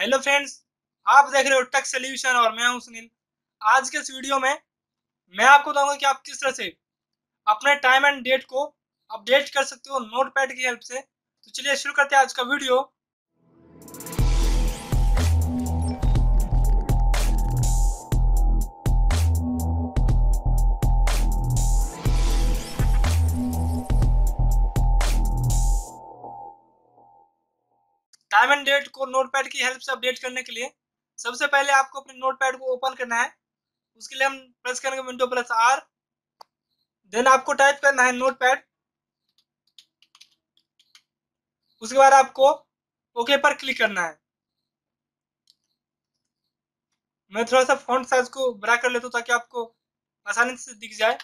Hello friends, आप देख रहे हो टेक सॉल्यूशन और मैं हूं सुनील। आज के इस वीडियो में मैं आपको बताऊंगा कि आप किस तरह से अपने टाइम एंड डेट को अपडेट कर सकते हो नोटपैड की हेल्प से। तो चलिए शुरू करते हैं आज का वीडियो। टाइम एंड डेट को नोटपैड की हेल्प से अपडेट करने के लिए सबसे पहले आपको अपने नोटपैड को ओपन करना है। उसके लिए हम प्रेस करेंगे विंडो प्लस आर, देन आपको टाइप करना है नोटपैड। उसके बाद आपको ओके पर क्लिक करना है। मैं थोड़ा सा फॉन्ट साइज को बड़ा कर लेता हूँ ताकि आपको आसानी से दिख जाए।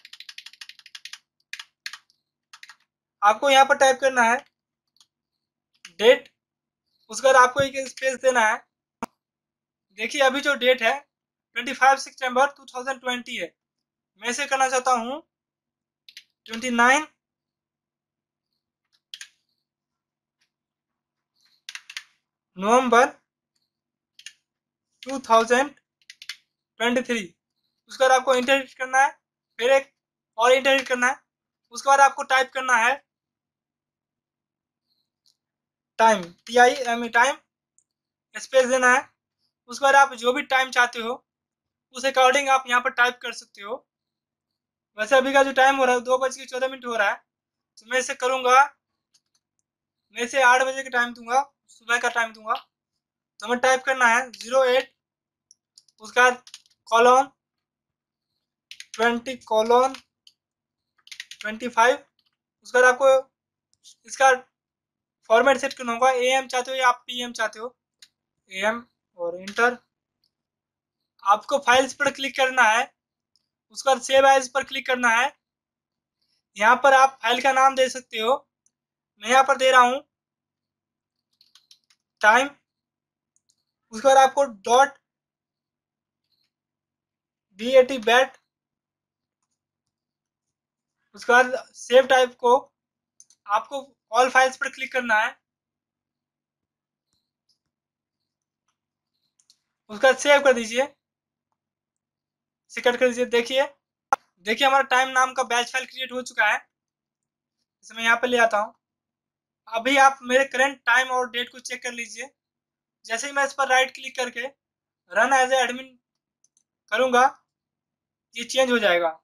आपको यहाँ पर टाइप करना है डेट, उसके बाद आपको एक स्पेस देना है। देखिए अभी जो डेट है 25 सितंबर 2020 है, मैं इसे करना चाहता हूँ 29 नवंबर 2023। उसके बाद आपको इंटर हिट करना है, फिर एक और इंटर हिट करना है। उसके बाद आपको टाइप करना है टाइम, TIME टाइम, स्पेस देना है। उसके बाद आप जो भी टाइम चाहते हो उस अकॉर्डिंग आप यहाँ पर टाइप कर सकते हो। वैसे अभी का जो टाइम हो रहा है 2:14 हो रहा है, तो मैं इसे करूँगा, मैं इसे 8 बजे का टाइम दूंगा, सुबह का टाइम दूंगा। तो हमें टाइप करना है 08, उसका कॉलोन 20:25। उसके बाद आपको इसका फॉर्मेट सेट करना होगा, AM चाहते हो या आप PM चाहते हो, AM और इंटर। आपको फाइल्स पर क्लिक करना है, उसके बाद सेव एज पर क्लिक करना है। यहाँ पर आप फाइल का नाम दे सकते हो, मैं यहाँ पर दे रहा हूँ टाइम। उसके बाद आपको डॉट .bat, उसके बाद सेव टाइप को आपको ऑल फाइल्स पर क्लिक करना है, उसका सेव कर दीजिए, इसे कट कर दीजिए। देखिए हमारा टाइम नाम का बैच फाइल क्रिएट हो चुका है। इसे मैं यहाँ पर ले आता हूँ। अभी आप मेरे करंट टाइम और डेट को चेक कर लीजिए। जैसे ही मैं इस पर राइट क्लिक करके रन एज एडमिन करूँगा, ये चेंज हो जाएगा।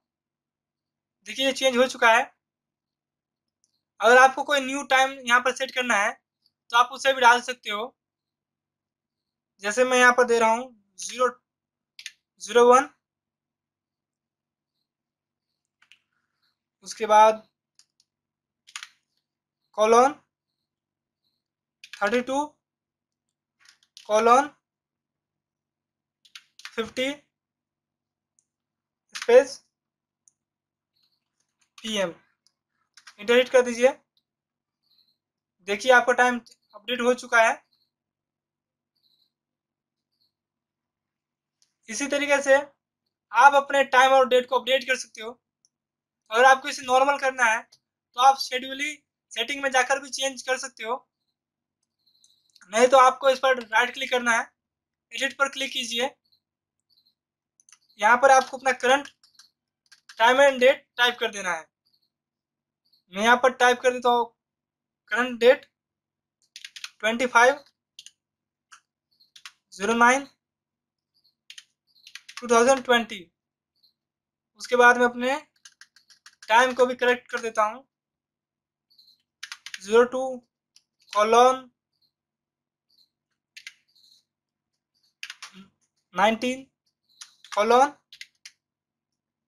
देखिए ये चेंज हो चुका है। अगर आपको कोई न्यू टाइम यहाँ पर सेट करना है तो आप उसे भी डाल सकते हो। जैसे मैं यहाँ पर दे रहा हूँ 0:01, उसके बाद colon 32:50 space PM, enter hit कर दीजिए। देखिए आपका टाइम अपडेट हो चुका है। इसी तरीके से आप अपने टाइम और डेट को अपडेट कर सकते हो। अगर आपको इसे नॉर्मल करना है तो आप शेड्यूली सेटिंग में जाकर भी चेंज कर सकते हो, नहीं तो आपको इस पर राइट क्लिक करना है, एडिट पर क्लिक कीजिए। यहाँ पर आपको अपना current time and date type कर देना है। मैं यहाँ पर टाइप कर देता हूँ करंट डेट 25/09/2020। उसके बाद मैं अपने टाइम को भी करेक्ट कर देता हूँ 02:19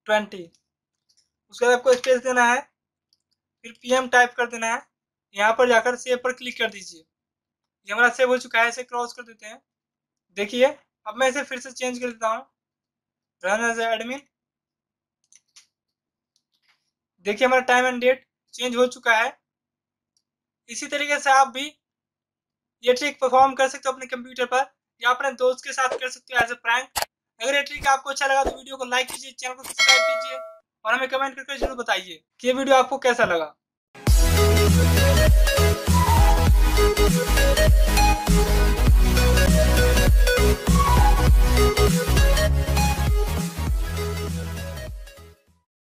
20। उसके बाद आपको स्पेस देना है, फिर PM टाइप कर देना है। यहाँ पर जाकर सेव पर क्लिक कर दीजिए। ये हमारा सेव हो चुका है, इसे क्रॉस कर देते हैं। देखिए अब मैं इसे फिर से चेंज कर देता हूँ, रन एज एडमिन। देखिए हमारा टाइम एंड डेट चेंज हो चुका है। इसी तरीके से आप भी ये ट्रिक परफॉर्म कर सकते हो अपने कंप्यूटर पर या अपने दोस्त के साथ कर सकते हो एज ए प्रैंक। अगर ये ट्रिक आपको अच्छा लगा तो वीडियो को लाइक कीजिए, चैनल को सब्सक्राइब कीजिए और हमें कमेंट करके जरूर बताइए कि ये वीडियो आपको कैसा लगा।